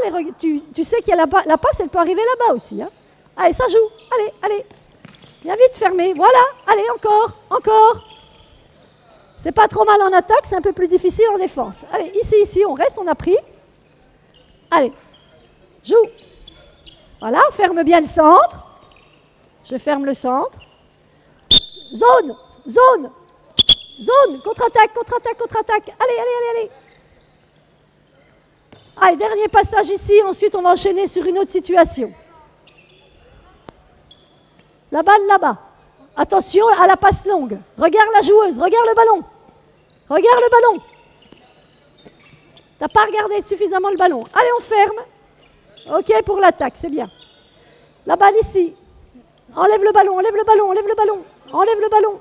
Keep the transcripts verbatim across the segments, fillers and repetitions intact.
balle, et tu, tu sais qu'il y a la, la passe, elle peut arriver là-bas aussi. Hein. Allez, ça joue. Allez, allez. Viens vite, fermé. Voilà. Allez, encore, encore. C'est pas trop mal en attaque, c'est un peu plus difficile en défense. Allez, ici, ici, on reste, on a pris. Allez, joue. Voilà, ferme bien le centre. Je ferme le centre. Zone, zone, zone. Contre-attaque, contre-attaque, contre-attaque. Allez, allez, allez, allez. Allez, dernier passage ici, ensuite on va enchaîner sur une autre situation. La balle là-bas. Attention à la passe longue. Regarde la joueuse, regarde le ballon. Regarde le ballon. T'as pas regardé suffisamment le ballon. Allez, on ferme. Ok, pour l'attaque, c'est bien. La balle ici. Enlève le ballon, enlève le ballon, enlève le ballon. Enlève le ballon.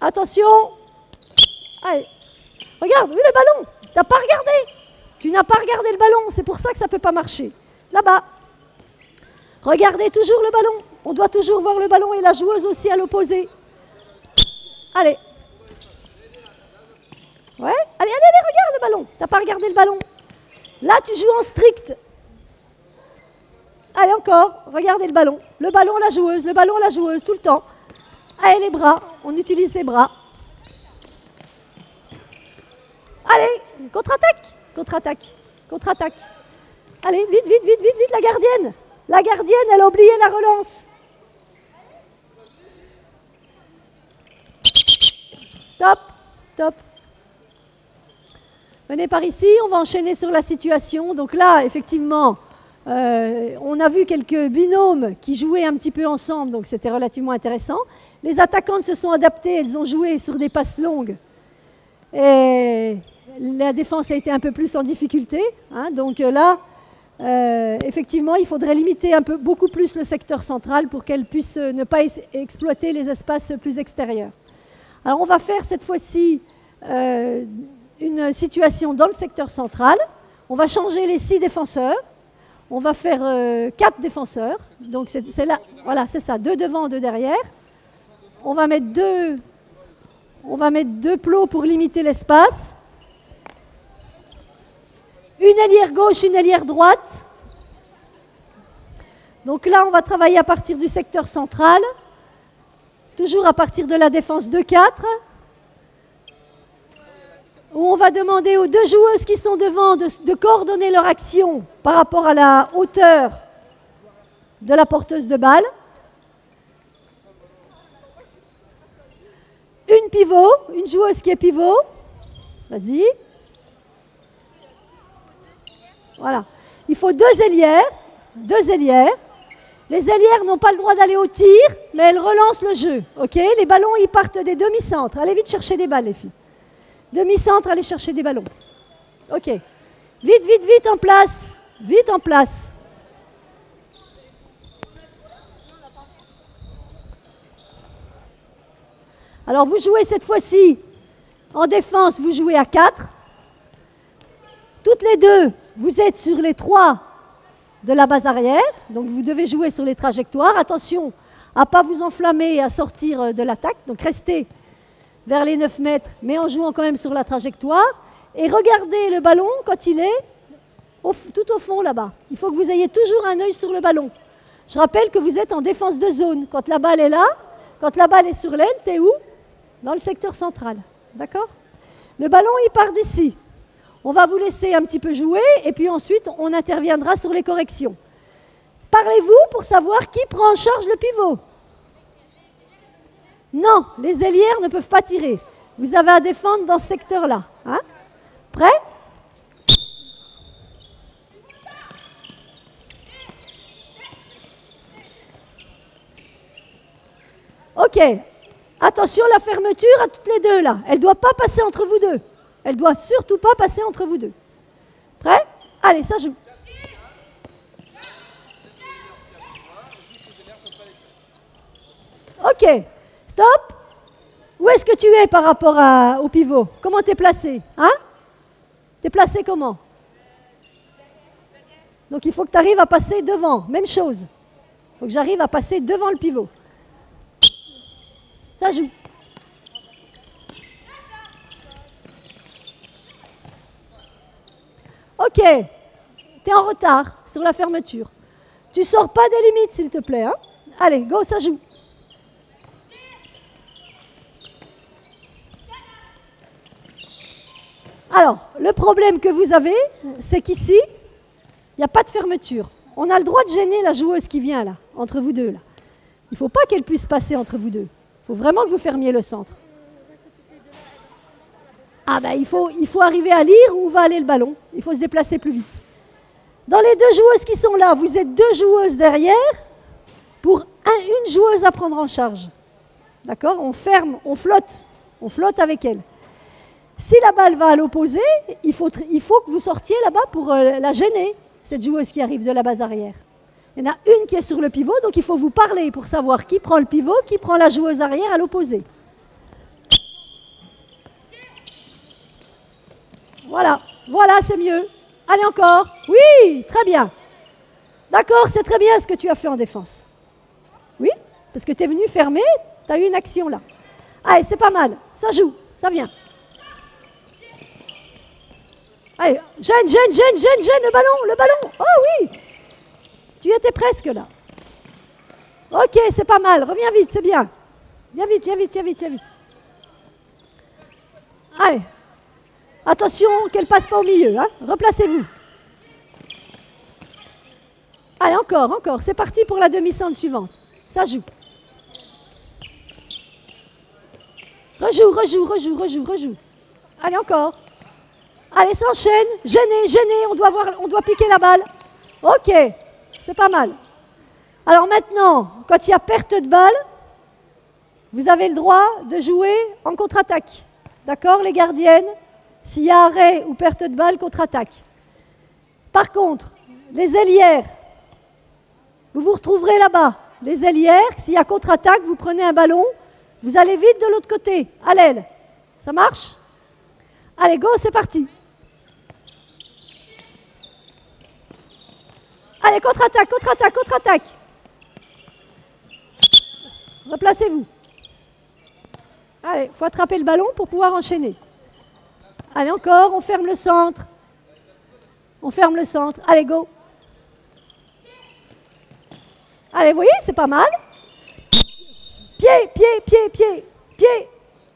Attention. Allez. Regarde, oui, le ballon. T'as pas regardé. Tu n'as pas regardé le ballon. C'est pour ça que ça peut pas marcher. Là-bas. Regardez toujours le ballon. On doit toujours voir le ballon et la joueuse aussi à l'opposé. Allez. Ouais. Allez, allez, allez, regarde le ballon. T'as pas regardé le ballon. Là, tu joues en strict. Allez, encore. Regardez le ballon. Le ballon, la joueuse. Le ballon, la joueuse. Tout le temps. Allez, les bras. On utilise les bras. Allez, contre-attaque, contre-attaque, contre-attaque. Allez, vite, vite, vite, vite, vite, la gardienne. La gardienne, elle a oublié la relance. Stop, stop. Venez par ici, on va enchaîner sur la situation. Donc là, effectivement, euh, on a vu quelques binômes qui jouaient un petit peu ensemble, donc c'était relativement intéressant. Les attaquantes se sont adaptées, elles ont joué sur des passes longues. Et la défense a été un peu plus en difficulté. Hein, donc là, euh, effectivement, il faudrait limiter un peu, beaucoup plus le secteur central pour qu'elle puisse ne pas exploiter les espaces plus extérieurs. Alors on va faire cette fois-ci euh, une situation dans le secteur central. On va changer les six défenseurs. On va faire euh, quatre défenseurs. Donc c'est là, voilà, c'est ça, deux devant, deux derrière. On va mettre deux... On va mettre deux plots pour limiter l'espace. Une ailière gauche, une ailière droite. Donc là, on va travailler à partir du secteur central. Toujours à partir de la défense deux quatre. Où on va demander aux deux joueuses qui sont devant de, de coordonner leur action par rapport à la hauteur de la porteuse de balle. Une pivot, une joueuse qui est pivot. Vas-y. Voilà. Il faut deux ailières. Deux ailières. Les ailières n'ont pas le droit d'aller au tir, mais elles relancent le jeu. OK. Les ballons, ils partent des demi-centres. Allez vite chercher des balles, les filles. Demi-centre, allez chercher des ballons. OK. Vite, vite, vite en place. Vite en place. Alors vous jouez cette fois-ci, en défense, vous jouez à quatre. Toutes les deux, vous êtes sur les trois de la base arrière. Donc vous devez jouer sur les trajectoires. Attention à ne pas vous enflammer et à sortir de l'attaque. Donc restez vers les neuf mètres, mais en jouant quand même sur la trajectoire. Et regardez le ballon quand il est au, tout au fond là-bas. Il faut que vous ayez toujours un œil sur le ballon. Je rappelle que vous êtes en défense de zone. Quand la balle est là, quand la balle est sur l'aile, t'es où ? Dans le secteur central, d'accord ? Le ballon, il part d'ici. On va vous laisser un petit peu jouer, et puis ensuite, on interviendra sur les corrections. Parlez-vous pour savoir qui prend en charge le pivot. Non, les ailières ne peuvent pas tirer. Vous avez à défendre dans ce secteur-là. Hein ? Prêt ? Ok. Attention, la fermeture à toutes les deux, là. Elle ne doit pas passer entre vous deux. Elle ne doit surtout pas passer entre vous deux. Prêt ? Allez, ça joue. Ok. Stop. Où est-ce que tu es par rapport à, au pivot ? Comment tu es placé ? Hein ? Tu es placé comment ? Donc, il faut que tu arrives à passer devant. Même chose. Il faut que j'arrive à passer devant le pivot. Ça joue. Ok, tu es en retard sur la fermeture. Tu sors pas des limites, s'il te plaît. Hein? Allez, go, ça joue. Alors, le problème que vous avez, c'est qu'ici, il n'y a pas de fermeture. On a le droit de gêner la joueuse qui vient là, entre vous deux. Là. Il ne faut pas qu'elle puisse passer entre vous deux. Il faut vraiment que vous fermiez le centre. Ah ben, il faut, il faut arriver à lire où va aller le ballon. Il faut se déplacer plus vite. Dans les deux joueuses qui sont là, vous êtes deux joueuses derrière pour un, une joueuse à prendre en charge. D'accord? On ferme, on flotte. On flotte avec elle. Si la balle va à l'opposé, il faut, il faut que vous sortiez là-bas pour euh, la gêner, cette joueuse qui arrive de la base arrière. Il y en a une qui est sur le pivot, donc il faut vous parler pour savoir qui prend le pivot, qui prend la joueuse arrière à l'opposé. Voilà, voilà, c'est mieux. Allez encore. Oui, très bien. D'accord, c'est très bien ce que tu as fait en défense. Oui, parce que tu es venu fermer, tu as eu une action là. Allez, c'est pas mal, ça joue, ça vient. Allez, gêne, gêne, gêne, gêne, gêne, le ballon, le ballon. Oh oui, tu étais presque là. Ok, c'est pas mal, reviens vite, c'est bien. Viens vite, viens vite, viens vite, viens vite. Allez, attention qu'elle passe pas au milieu, hein. Replacez-vous. Allez, encore, encore, c'est parti pour la demi-centre suivante. Ça joue. Rejoue, rejoue, rejoue, rejoue, rejoue. Allez, encore. Allez, ça enchaîne. Gênez, gênez. On doit, voir, on doit piquer la balle. Ok, c'est pas mal. Alors maintenant, quand il y a perte de balle, vous avez le droit de jouer en contre-attaque. D'accord, les gardiennes? S'il y a arrêt ou perte de balle, contre-attaque. Par contre, les ailières, vous vous retrouverez là-bas. Les ailières, s'il y a contre-attaque, vous prenez un ballon, vous allez vite de l'autre côté, à l'aile. Ça marche? Allez, go, c'est parti. Allez, contre-attaque, contre-attaque, contre-attaque. Replacez-vous. Allez, il faut attraper le ballon pour pouvoir enchaîner. Allez, encore, on ferme le centre. On ferme le centre. Allez, go. Allez, vous voyez, c'est pas mal. Pied, pied, pied, pied, pied.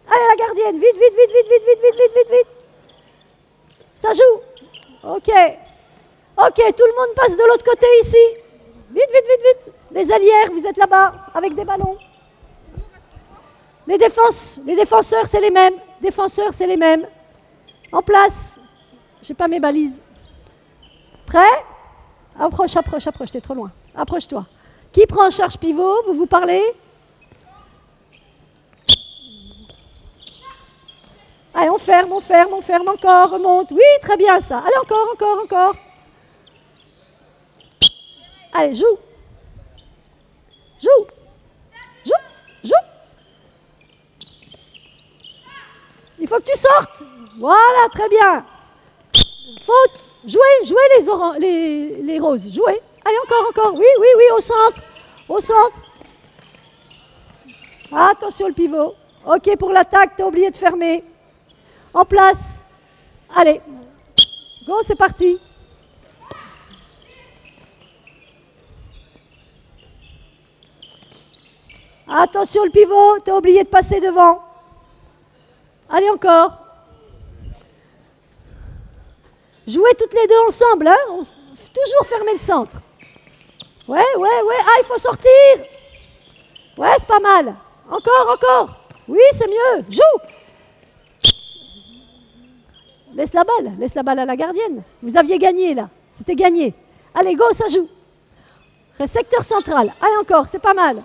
Allez, la gardienne, vite, vite, vite, vite, vite, vite, vite, vite, vite. Ça joue. Ok. Ok, tout le monde passe de l'autre côté ici. Vite, vite, vite, vite. Les allières, vous êtes là-bas avec des ballons. Les défenses, les défenseurs, c'est les mêmes. Défenseurs, c'est les mêmes. En place. J'ai pas mes balises. Prêt? Approche, approche, approche. T'es trop loin. Approche-toi. Qui prend en charge pivot? Vous vous parlez? Allez, on ferme, on ferme, on ferme encore, remonte. Oui, très bien ça. Allez, encore, encore, encore. Allez, joue. Joue. Joue. Joue. Il faut que tu sortes. Voilà, très bien. Faute. Jouez, jouez les, oran les, les roses. Jouez. Allez, encore, encore. Oui, oui, oui, au centre. Au centre. Attention le pivot. Ok, pour l'attaque, t'as oublié de fermer. En place. Allez. Go, c'est parti. Attention le pivot, t'as oublié de passer devant. Allez encore. Jouez toutes les deux ensemble, hein. On, toujours fermer le centre. Ouais, ouais, ouais. Ah, il faut sortir. Ouais, c'est pas mal. Encore, encore. Oui, c'est mieux. Joue. Laisse la balle, laisse la balle à la gardienne. Vous aviez gagné là, c'était gagné. Allez, go, ça joue. Secteur central, allez encore, c'est pas mal.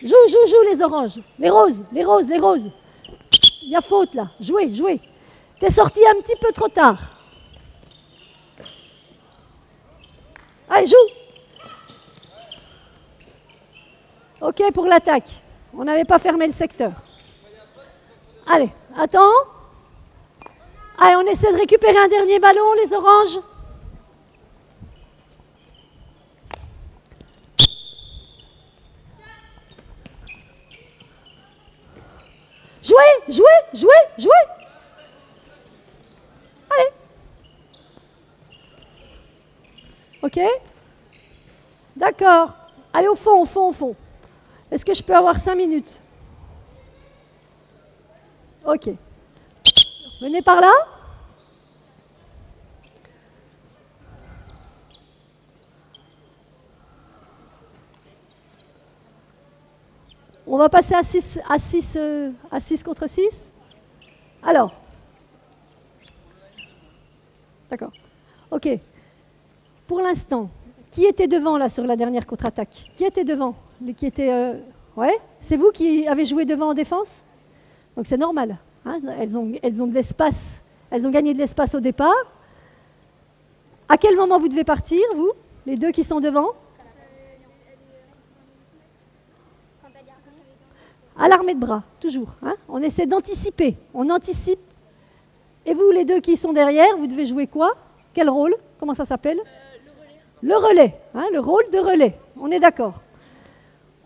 Joue, joue, joue les oranges, les roses, les roses, les roses. Il y a faute là, jouez, jouez. T'es sorti un petit peu trop tard. Allez, joue. Ok, pour l'attaque, on n'avait pas fermé le secteur. Allez. Attends. Allez, on essaie de récupérer un dernier ballon, les oranges. Jouez, jouez, jouez, jouez. OK? D'accord. Allez au fond, au fond, au fond. Est-ce que je peux avoir cinq minutes? OK. Venez par là. On va passer à six, à six, à six contre six. Alors. D'accord. OK. Pour l'instant, qui était devant là sur la dernière contre-attaque? Qui était devant? Qui était, euh... ouais. C'est vous qui avez joué devant en défense? Donc c'est normal. Hein, elles ont, elles ont de l'espace. Elles ont gagné de l'espace au départ. À quel moment vous devez partir, vous? Les deux qui sont devant? À l'armée de bras, toujours. Hein, on essaie d'anticiper. On anticipe. Et vous, les deux qui sont derrière, vous devez jouer quoi? Quel rôle? Comment ça s'appelle? Le relais. Le relais, hein, le rôle de relais. On est d'accord.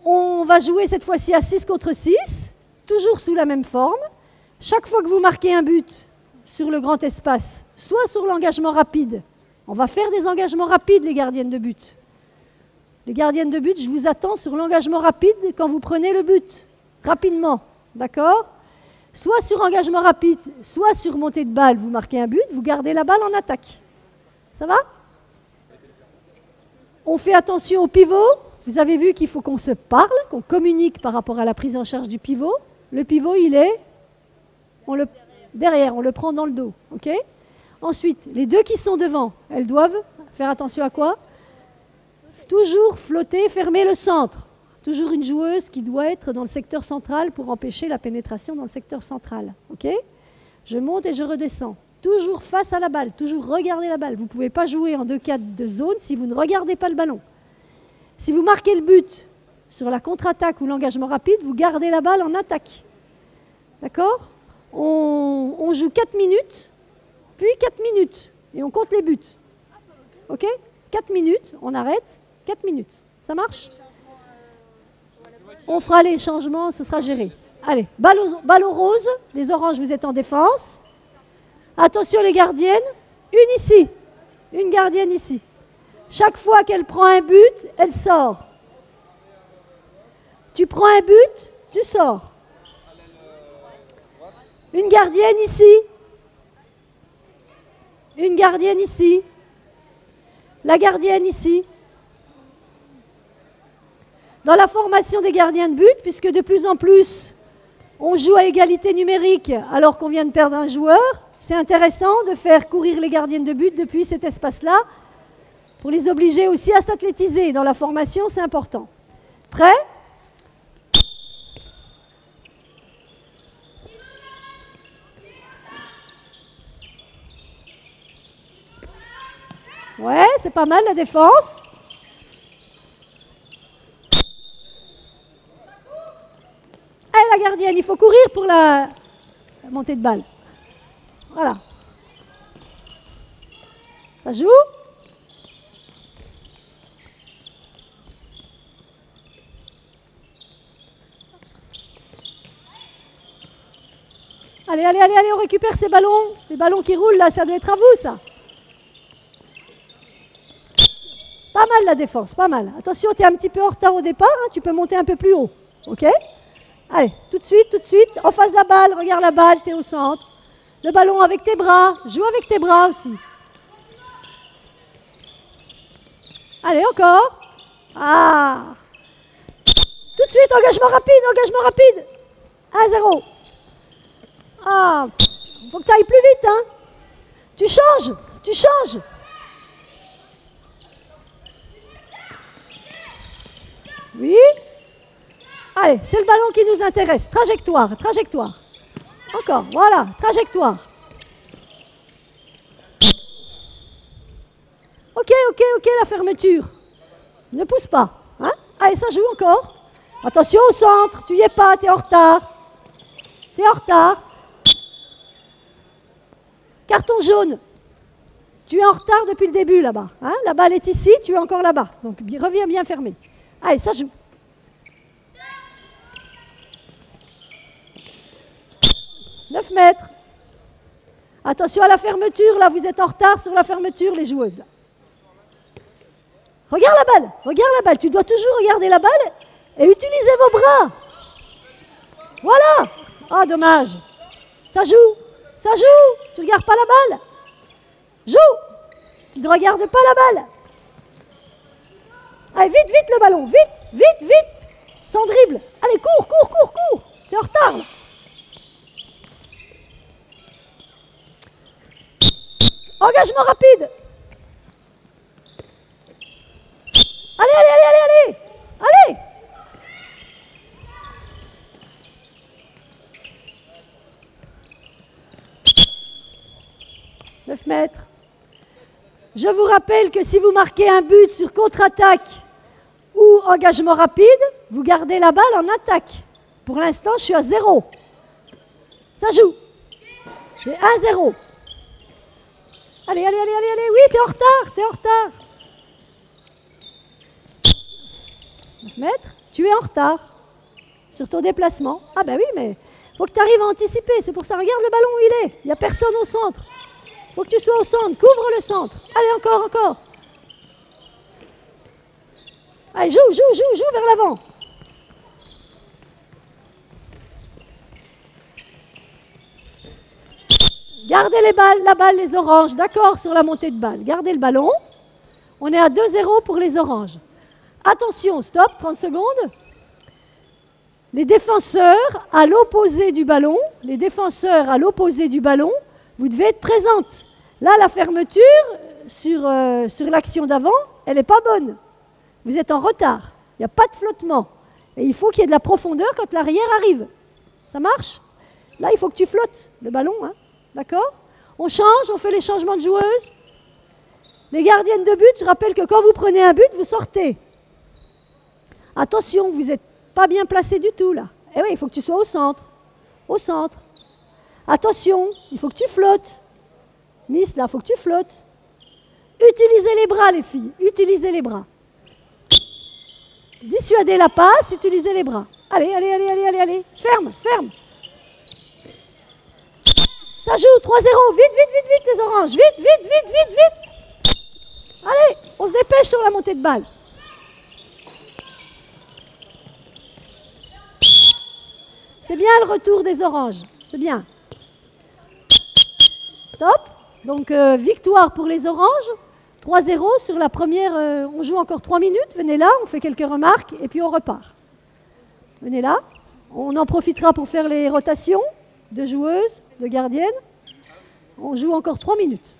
On va jouer cette fois-ci à six contre six, toujours sous la même forme. Chaque fois que vous marquez un but sur le grand espace, soit sur l'engagement rapide, on va faire des engagements rapides, les gardiennes de but. Les gardiennes de but, je vous attends sur l'engagement rapide quand vous prenez le but. Rapidement, d'accord? Soit sur engagement rapide, soit sur montée de balle, vous marquez un but, vous gardez la balle en attaque. Ça va? On fait attention au pivot. Vous avez vu qu'il faut qu'on se parle, qu'on communique par rapport à la prise en charge du pivot. Le pivot, il est on le, derrière, on le prend dans le dos. OK? Ensuite, les deux qui sont devant, elles doivent faire attention à quoi? Toujours flotter, fermer le centre. Toujours une joueuse qui doit être dans le secteur central pour empêcher la pénétration dans le secteur central. OK? Je monte et je redescends. Toujours face à la balle, toujours regarder la balle. Vous ne pouvez pas jouer en deux quatre de zone si vous ne regardez pas le ballon. Si vous marquez le but sur la contre-attaque ou l'engagement rapide, vous gardez la balle en attaque. D'accord? on, on joue quatre minutes, puis quatre minutes, et on compte les buts. OK? quatre minutes, on arrête, quatre minutes. Ça marche? On fera les changements, ce sera géré. Allez, ballon, ballon rose, les oranges, vous êtes en défense. Attention les gardiennes, une ici, une gardienne ici. Chaque fois qu'elle prend un but, elle sort. Tu prends un but, tu sors. Une gardienne ici. Une gardienne ici. La gardienne ici. Dans la formation des gardiens de but, puisque de plus en plus, on joue à égalité numérique alors qu'on vient de perdre un joueur, c'est intéressant de faire courir les gardiennes de but depuis cet espace-là pour les obliger aussi à s'athlétiser. Dans la formation, c'est important. Prêt ? Ouais, c'est pas mal la défense. Allez la gardienne, il faut courir pour la, la montée de balle. Voilà. Ça joue. Allez, allez, allez, allez, on récupère ces ballons. Les ballons qui roulent là, ça doit être à vous ça. Pas mal la défense, pas mal. Attention, tu es un petit peu en retard au départ, hein, tu peux monter un peu plus haut. OK? Allez, tout de suite, tout de suite, en face de la balle, regarde la balle, tu es au centre. Le ballon avec tes bras, joue avec tes bras aussi. Allez, encore. Ah! Tout de suite, engagement rapide, engagement rapide. un zéro. Ah! Faut que tu ailles plus vite, hein? Tu changes, tu changes. Oui. Allez, c'est le ballon qui nous intéresse. Trajectoire, trajectoire. Encore, voilà, trajectoire. OK, OK, OK, la fermeture. Ne pousse pas. Hein? Allez, ça joue encore. Attention au centre, tu n'y es pas, tu es en retard. Tu es en retard. Carton jaune. Tu es en retard depuis le début là-bas. Hein? La balle est ici, tu es encore là-bas. Donc, reviens bien fermé. Allez, ça joue. neuf mètres. Attention à la fermeture, là, vous êtes en retard sur la fermeture, les joueuses. Là. Regarde la balle, regarde la balle. Tu dois toujours regarder la balle et utiliser vos bras. Voilà. Ah, dommage. Ça joue, ça joue. Tu ne regardes pas la balle. Joue. Tu ne regardes pas la balle. Allez, vite, vite le ballon. Vite, vite, vite. Sans dribble. Allez, cours, cours, cours, cours. T'es en retard, là. Engagement rapide. Allez, allez, allez, allez, allez, allez. neuf mètres. Je vous rappelle que si vous marquez un but sur contre-attaque ou engagement rapide, vous gardez la balle en attaque. Pour l'instant, je suis à zéro. Ça joue. J'ai un zéro. Allez, allez, allez, allez, allez. Oui, t'es en retard, t'es en retard. neuf mètres, tu es en retard sur ton déplacement. Ah ben oui, mais il faut que tu arrives à anticiper. C'est pour ça, regarde le ballon où il est. Il n'y a personne au centre. Il faut que tu sois au centre. Couvre le centre. Allez, encore, encore. Allez, joue, joue, joue, joue vers l'avant. Gardez les balles, la balle, les oranges, d'accord, sur la montée de balle. Gardez le ballon. On est à deux zéro pour les oranges. Attention, stop, trente secondes. Les défenseurs à l'opposé du ballon, les défenseurs à l'opposé du ballon, vous devez être présente. Là, la fermeture sur, euh, sur l'action d'avant, elle n'est pas bonne. Vous êtes en retard. Il n'y a pas de flottement. Et il faut qu'il y ait de la profondeur quand l'arrière arrive. Ça marche? Là, il faut que tu flottes le ballon, hein. D'accord? On change, on fait les changements de joueuses. Les gardiennes de but, je rappelle que quand vous prenez un but, vous sortez. Attention, vous n'êtes pas bien placé du tout, là. Eh oui, il faut que tu sois au centre. Au centre. Attention, il faut que tu flottes. Miss, là, il faut que tu flottes. Utilisez les bras, les filles. Utilisez les bras. Dissuadez la passe, utilisez les bras. Allez, allez, allez, allez, allez, allez. Ferme, ferme. Ça joue, trois zéro, vite, vite, vite, vite les oranges, vite, vite, vite, vite, vite. Allez, on se dépêche sur la montée de balle. C'est bien le retour des oranges, c'est bien. Stop, donc euh, victoire pour les oranges, trois zéro sur la première, euh, on joue encore trois minutes, venez là, on fait quelques remarques et puis on repart. Venez là, on en profitera pour faire les rotations de joueuses, de gardienne. On joue encore trois minutes.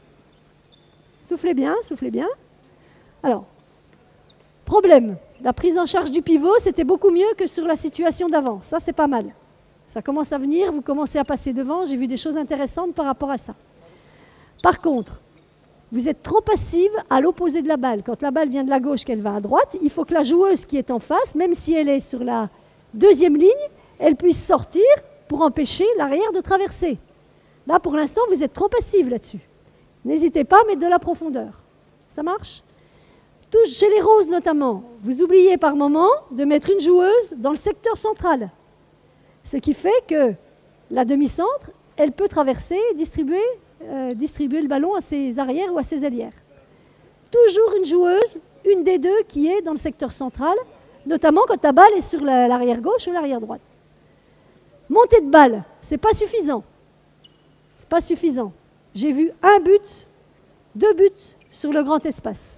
Soufflez bien, soufflez bien. Alors, problème. La prise en charge du pivot, c'était beaucoup mieux que sur la situation d'avant. Ça, c'est pas mal. Ça commence à venir, vous commencez à passer devant. J'ai vu des choses intéressantes par rapport à ça. Par contre, vous êtes trop passive à l'opposé de la balle. Quand la balle vient de la gauche, qu'elle va à droite, il faut que la joueuse qui est en face, même si elle est sur la deuxième ligne, elle puisse sortir pour empêcher l'arrière de traverser. Là, pour l'instant, vous êtes trop passive là-dessus. N'hésitez pas à mettre de la profondeur. Ça marche? Touche chez les roses notamment. Vous oubliez par moment de mettre une joueuse dans le secteur central. Ce qui fait que la demi-centre, elle peut traverser, distribuer, euh, distribuer le ballon à ses arrières ou à ses ailières. Toujours une joueuse, une des deux qui est dans le secteur central, notamment quand ta balle est sur l'arrière gauche ou l'arrière droite. Montée de balle, c'est pas suffisant. C'est pas suffisant. J'ai vu un but, deux buts sur le grand espace.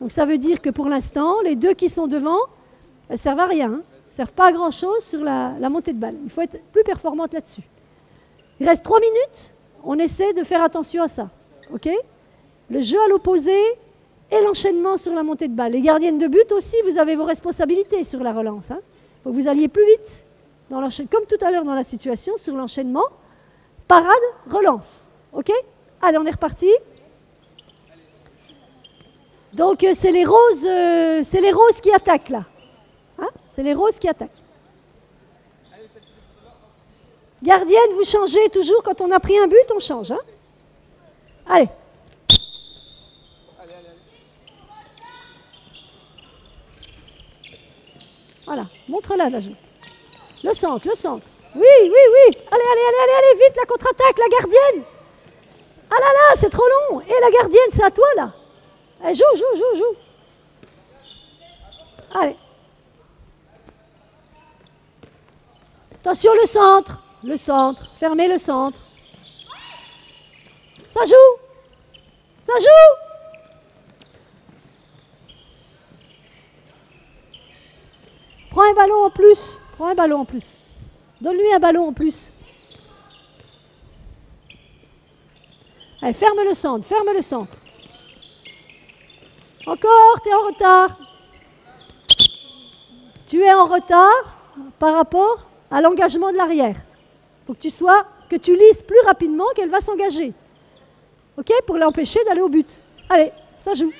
Donc ça veut dire que pour l'instant, les deux qui sont devant, elles servent à rien. Hein. Elles servent pas à grand chose sur la, la montée de balle. Il faut être plus performante là-dessus. Il reste trois minutes. On essaie de faire attention à ça. Ok? Le jeu à l'opposé et l'enchaînement sur la montée de balle. Les gardiennes de but aussi, vous avez vos responsabilités sur la relance. Hein. Faut que vous alliez plus vite. Dans comme tout à l'heure dans la situation, sur l'enchaînement, parade, relance. OK? Allez, on est reparti. Donc, c'est les roses, euh, c'est les roses qui attaquent, là. Hein? C'est les roses qui attaquent. Gardienne, vous changez toujours. Quand on a pris un but, on change. Hein? Allez. Voilà, montre-la, la joue. Le centre, le centre. Oui, oui, oui. Allez, allez, allez, allez, allez, vite, la contre-attaque, la gardienne. Ah là là, c'est trop long. Et la gardienne, c'est à toi, là. Elle joue, joue, joue, joue. Allez. Attention, le centre. Le centre. Fermez le centre. Ça joue. Ça joue. Prends un ballon en plus. Prends un ballon en plus. Donne-lui un ballon en plus. Allez, ferme le centre. Ferme le centre. Encore, tu es en retard. Tu es en retard par rapport à l'engagement de l'arrière. Il faut que tu sois, que tu lises plus rapidement qu'elle va s'engager. OK? Pour l'empêcher d'aller au but. Allez, ça joue.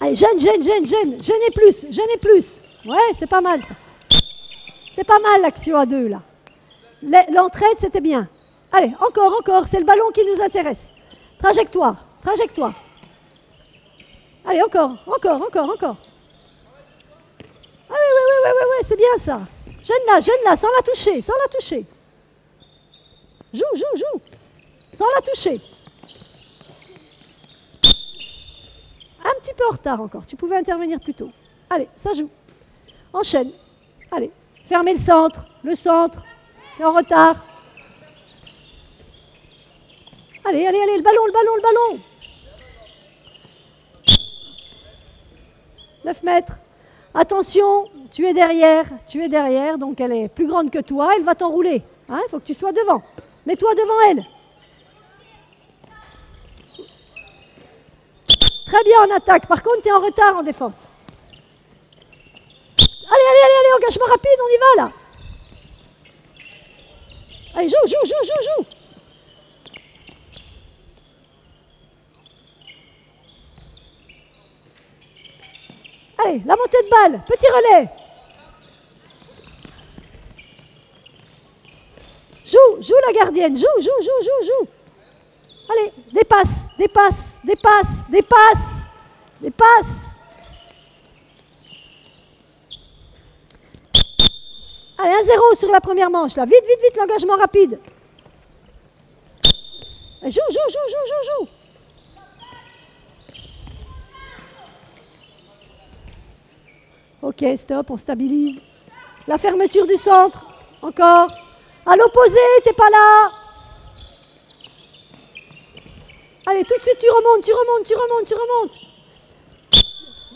Allez, gêne, gêne, gêne, gêne. Gênez plus, gênez plus. Ouais, c'est pas mal ça. C'est pas mal l'action à deux là. L'entraide, c'était bien. Allez, encore, encore. C'est le ballon qui nous intéresse. Trajectoire, trajectoire. Allez, encore, encore, encore, encore. Ah oui, oui, oui, oui, oui, c'est bien ça. Gêne-la, gêne-la, sans la toucher, sans la toucher. Joue, joue, joue. Sans la toucher. Un petit peu en retard encore, tu pouvais intervenir plus tôt. Allez, ça joue. Enchaîne. Allez, fermez le centre, le centre. T'es en retard. Allez, allez, allez, le ballon, le ballon, le ballon. neuf mètres. Attention, tu es derrière, tu es derrière, donc elle est plus grande que toi, elle va t'enrouler. Il hein, faut que tu sois devant. Mets-toi devant elle. Très bien en attaque, par contre tu es en retard en défense. Allez, allez, allez, allez, engagement rapide, on y va là. Allez, joue, joue, joue, joue, joue. Allez, la montée de balle, petit relais. Joue, joue la gardienne, joue, joue, joue, joue, joue. Allez, dépasse, dépasse, dépasse, dépasse, dépasse. Allez, un zéro sur la première manche, là. Vite, vite, vite, l'engagement rapide. Allez, joue, joue, joue, joue, joue, joue. Ok, stop, on stabilise. La fermeture du centre, encore. À l'opposé, t'es pas là. Allez, tout de suite, tu remontes, tu remontes, tu remontes, tu remontes.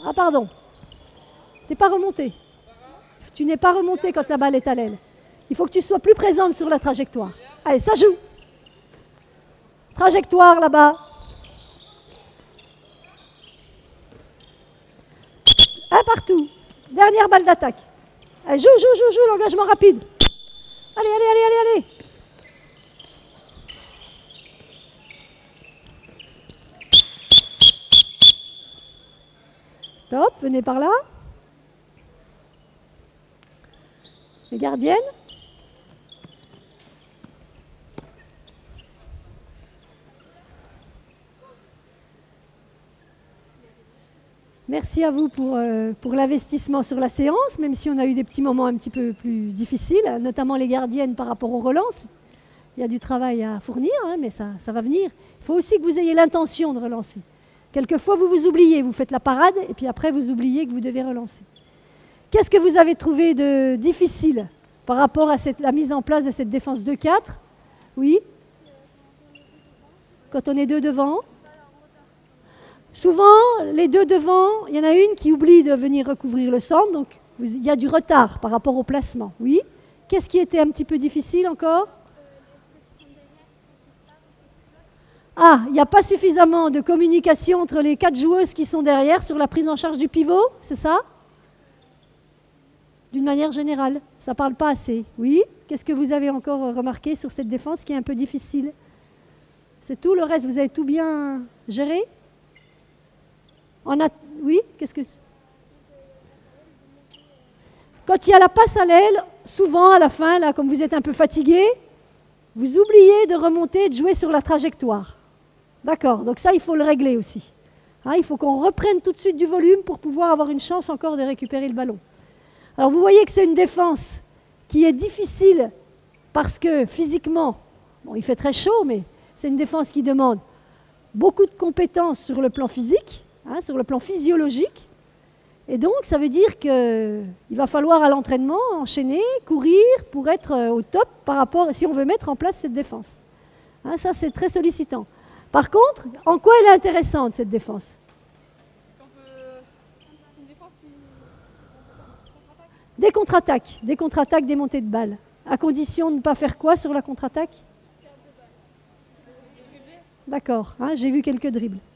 Ah, pardon. T'es pas remonté. Tu n'es pas remonté quand la balle est à l'aile. Il faut que tu sois plus présente sur la trajectoire. Allez, ça joue. Trajectoire, là-bas. Un partout. Dernière balle d'attaque. Joue, joue, joue, joue, l'engagement rapide. Allez, allez, allez, allez, allez. Stop, venez par là. Les gardiennes. Merci à vous pour, euh, pour l'investissement sur la séance, même si on a eu des petits moments un petit peu plus difficiles, notamment les gardiennes par rapport aux relances. Il y a du travail à fournir, hein, mais ça, ça va venir. Il faut aussi que vous ayez l'intention de relancer. Quelquefois, vous vous oubliez, vous faites la parade, et puis après, vous oubliez que vous devez relancer. Qu'est-ce que vous avez trouvé de difficile par rapport à cette, la mise en place de cette défense deux quatre? Oui? Quand on est deux devant? Souvent, les deux devant, il y en a une qui oublie de venir recouvrir le centre, donc il y a du retard par rapport au placement. Oui. Qu'est-ce qui était un petit peu difficile encore? Ah, il n'y a pas suffisamment de communication entre les quatre joueuses qui sont derrière sur la prise en charge du pivot, c'est ça? D'une manière générale, ça ne parle pas assez. Oui. Qu'est-ce que vous avez encore remarqué sur cette défense qui est un peu difficile? C'est tout, le reste, vous avez tout bien géré? On a... Oui, qu'est-ce que... Quand il y a la passe à l'aile, souvent à la fin, là, comme vous êtes un peu fatigué, vous oubliez de remonter et de jouer sur la trajectoire. D'accord, donc ça, il faut le régler aussi. Hein, il faut qu'on reprenne tout de suite du volume pour pouvoir avoir une chance encore de récupérer le ballon. Alors, vous voyez que c'est une défense qui est difficile parce que physiquement, bon, il fait très chaud, mais c'est une défense qui demande beaucoup de compétences sur le plan physique. Hein, sur le plan physiologique, Et donc, ça veut dire qu'il va falloir à l'entraînement enchaîner, courir pour être au top par rapport, si on veut mettre en place cette défense. Hein, ça, c'est très sollicitant. Par contre, en quoi elle est intéressante, cette défense? Des contre-attaques, des contre-attaques, des montées de balles. À condition de ne pas faire quoi sur la contre-attaque? D'accord, hein, j'ai vu quelques dribbles.